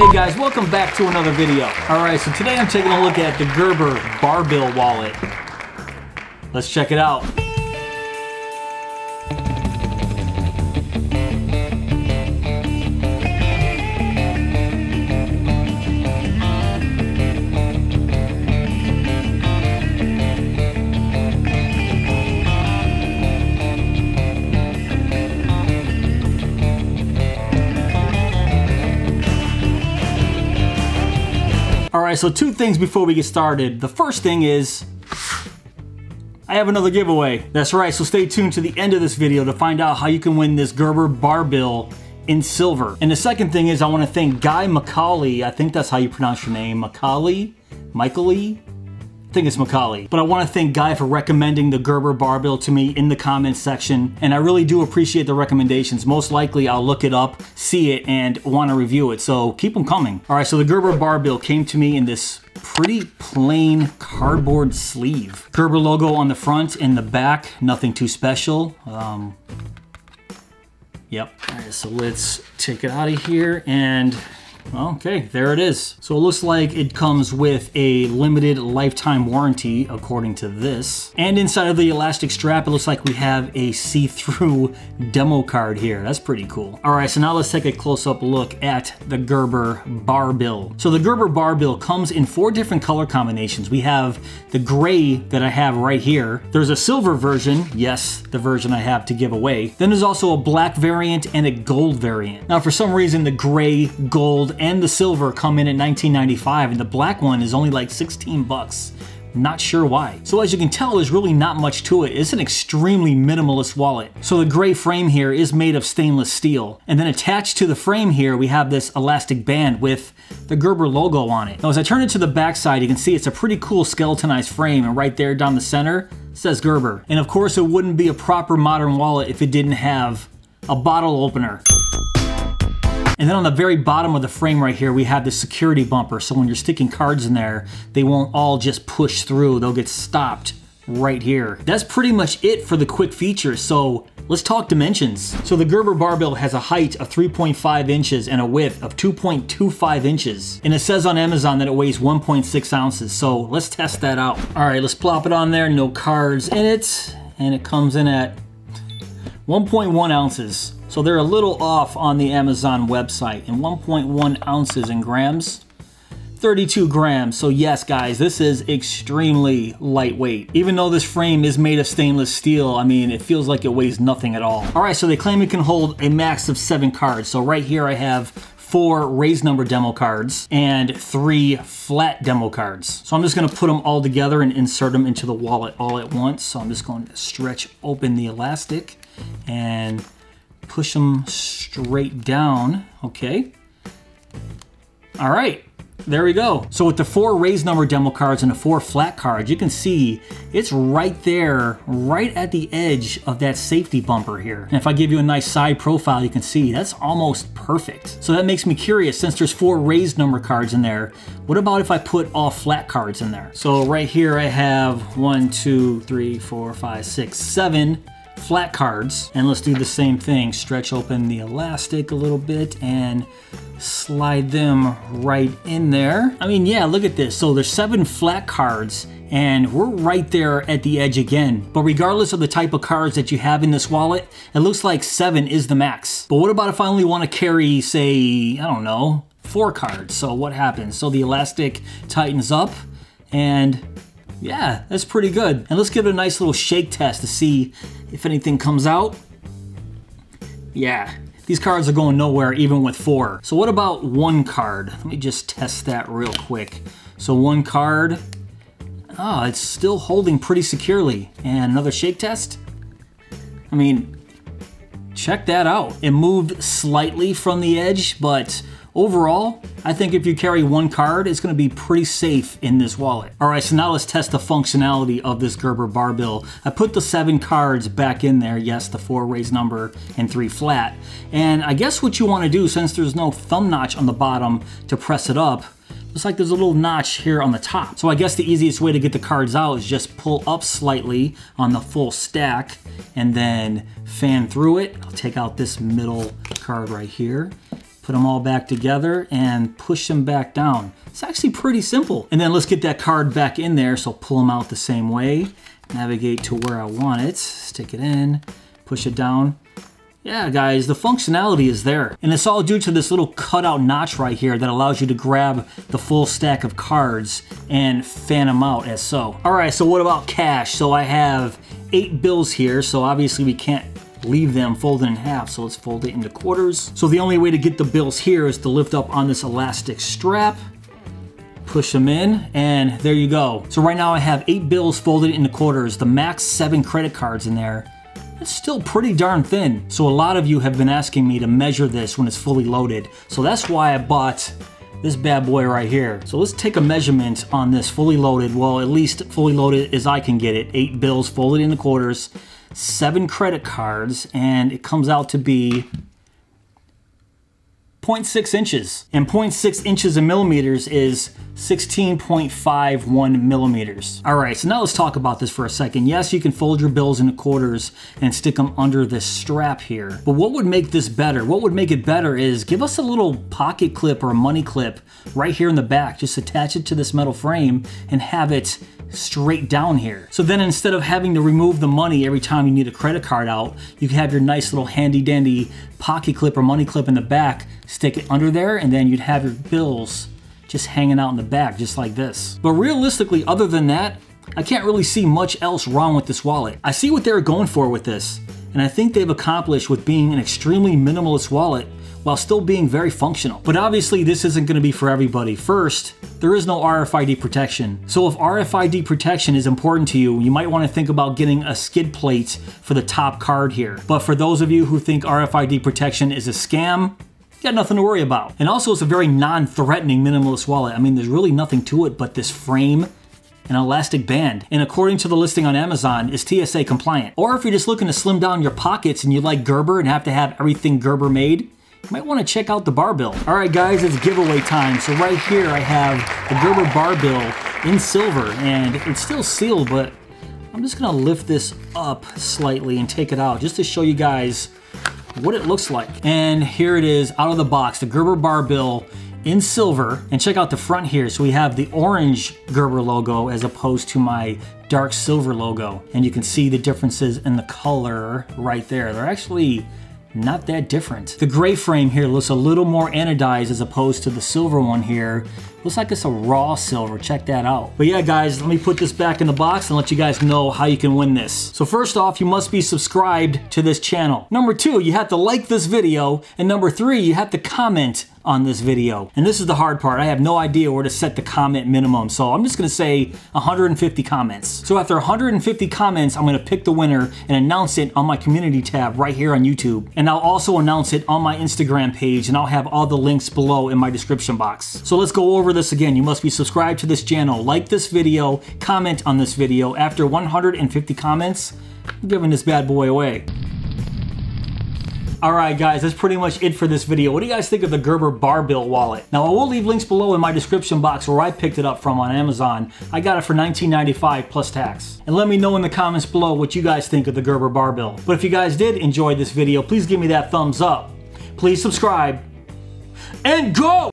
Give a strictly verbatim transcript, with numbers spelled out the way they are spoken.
Hey guys, welcome back to another video. All right, so today I'm taking a look at the Gerber BarBill wallet. Let's check it out. Alright, so two things before we get started. The first thing is, I have another giveaway. That's right, so stay tuned to the end of this video to find out how you can win this Gerber BarBill in silver. And the second thing is, I want to thank Guy Macaulay. I think that's how you pronounce your name. Macaulay? Michaely? I think it's Macaulay. But I want to thank Guy for recommending the Gerber BarBill to me in the comments section, and I really do appreciate the recommendations. Most likely I'll look it up, see it, and want to review it, so keep them coming. All right, so the Gerber BarBill came to me in this pretty plain cardboard sleeve. Gerber logo on the front and the back, nothing too special. Um, yep, all right, so let's take it out of here and okay, there it is. So it looks like it comes with a limited lifetime warranty, according to this. And inside of the elastic strap, it looks like we have a see-through demo card here. That's pretty cool. All right, so now let's take a close-up look at the Gerber BarBill. So the Gerber BarBill comes in four different color combinations. We have the gray that I have right here. There's a silver version. Yes, the version I have to give away. Then there's also a black variant and a gold variant. Now, for some reason, the gray, gold, and the silver come in at nineteen ninety-five, and the black one is only like sixteen bucks. Not sure why. So as you can tell, there's really not much to it. It's an extremely minimalist wallet. So the gray frame here is made of stainless steel. And then attached to the frame here, we have this elastic band with the Gerber logo on it. Now, as I turn it to the back side, you can see it's a pretty cool skeletonized frame, and right there down the center says Gerber. And of course, it wouldn't be a proper modern wallet if it didn't have a bottle opener. And then on the very bottom of the frame right here, we have the security bumper. So when you're sticking cards in there, they won't all just push through. They'll get stopped right here. That's pretty much it for the quick features. So let's talk dimensions. So the Gerber BarBill has a height of three point five inches and a width of two point two five inches. And it says on Amazon that it weighs one point six ounces. So let's test that out. All right, let's plop it on there. No cards in it. And it comes in at one point one ounces. So they're a little off on the Amazon website. And one point one ounces in grams, thirty-two grams. So yes, guys, this is extremely lightweight. Even though this frame is made of stainless steel, I mean, it feels like it weighs nothing at all. All right, so they claim it can hold a max of seven cards. So right here I have four raised number demo cards and three flat demo cards. So I'm just gonna put them all together and insert them into the wallet all at once. So I'm just going to stretch open the elastic and push them straight down, okay. All right, there we go. So with the four raised number demo cards and the four flat cards, you can see it's right there, right at the edge of that safety bumper here. And if I give you a nice side profile, you can see that's almost perfect. So that makes me curious, since there's four raised number cards in there, what about if I put all flat cards in there? So right here I have one, two, three, four, five, six, seven flat cards. And let's do the same thing. Stretch open the elastic a little bit and slide them right in there. I mean, yeah, look at this. So there's seven flat cards and we're right there at the edge again. But regardless of the type of cards that you have in this wallet, it looks like seven is the max. But what about if I only want to carry, say, I don't know, four cards? So what happens? So the elastic tightens up and yeah, that's pretty good. And let's give it a nice little shake test to see if anything comes out. Yeah, these cards are going nowhere even with four. So what about one card? Let me just test that real quick. So one card, ah, it's still holding pretty securely. And another shake test. I mean, check that out. It moved slightly from the edge, but overall, I think if you carry one card, it's gonna be pretty safe in this wallet. All right, so now let's test the functionality of this Gerber BarBill. I put the seven cards back in there. Yes, the four raised number and three flat. And I guess what you wanna do, since there's no thumb notch on the bottom to press it up, looks like there's a little notch here on the top. So I guess the easiest way to get the cards out is just pull up slightly on the full stack and then fan through it. I'll take out this middle card right here. Put them all back together and push them back down. It's actually pretty simple. And then let's get that card back in there. So pull them out the same way, navigate to where I want it, stick it in, push it down. Yeah, guys, the functionality is there. And it's all due to this little cutout notch right here that allows you to grab the full stack of cards and fan them out as so. All right, so what about cash? So I have eight bills here, so obviously we can't leave them folded in half, so let's fold it into quarters. So the only way to get the bills here is to lift up on this elastic strap, push them in, and there you go. So right now I have eight bills folded into quarters, the max seven credit cards in there. It's still pretty darn thin. So a lot of you have been asking me to measure this when it's fully loaded. So that's why I bought this bad boy right here. So let's take a measurement on this fully loaded, well, at least fully loaded as I can get it. Eight bills folded into quarters, seven credit cards, and it comes out to be zero point six inches. And zero point six inches in millimeters is sixteen point five one millimeters. All right, so now let's talk about this for a second. Yes, you can fold your bills into quarters and stick them under this strap here. But what would make this better? What would make it better is give us a little pocket clip or a money clip right here in the back. Just attach it to this metal frame and have it straight down here. So then instead of having to remove the money every time you need a credit card out, you can have your nice little handy dandy pocket clip or money clip in the back, stick it under there, and then you'd have your bills just hanging out in the back, just like this. But realistically, other than that, I can't really see much else wrong with this wallet. I see what they're going for with this, and I think they've accomplished with being an extremely minimalist wallet while still being very functional. But obviously this isn't gonna be for everybody. First, there is no R F I D protection. So if R F I D protection is important to you, you might wanna think about getting a skid plate for the top card here. But for those of you who think R F I D protection is a scam, you got nothing to worry about. And also it's a very non-threatening minimalist wallet. I mean, there's really nothing to it but this frame and elastic band. And according to the listing on Amazon, it's T S A compliant. Or if you're just looking to slim down your pockets and you like Gerber and have to have everything Gerber made, you might want to check out the BarBill. All right, guys, it's giveaway time. So right here I have the Gerber BarBill in silver, and it's still sealed, but I'm just gonna lift this up slightly and take it out just to show you guys what it looks like. And here it is out of the box, the Gerber BarBill in silver. And check out the front here. So we have the orange Gerber logo as opposed to my dark silver logo. And you can see the differences in the color right there. They're actually not that different. The gray frame here looks a little more anodized as opposed to the silver one here. Looks like it's a raw silver, check that out. But yeah, guys, let me put this back in the box and let you guys know how you can win this. So first off, you must be subscribed to this channel. Number two, you have to like this video. And number three, you have to comment on this video. And this is the hard part. I have no idea where to set the comment minimum. So I'm just gonna say one hundred fifty comments. So after one hundred fifty comments, I'm gonna pick the winner and announce it on my community tab right here on YouTube. And I'll also announce it on my Instagram page, and I'll have all the links below in my description box. So let's go over this again. You must be subscribed to this channel, like this video, comment on this video. After one hundred fifty comments, I'm giving this bad boy away. All right, guys, that's pretty much it for this video. What do you guys think of the Gerber BarBill wallet? Now, I will leave links below in my description box where I picked it up from on Amazon. I got it for nineteen ninety-five plus tax. And let me know in the comments below what you guys think of the Gerber BarBill. But if you guys did enjoy this video, please give me that thumbs up. Please subscribe and go!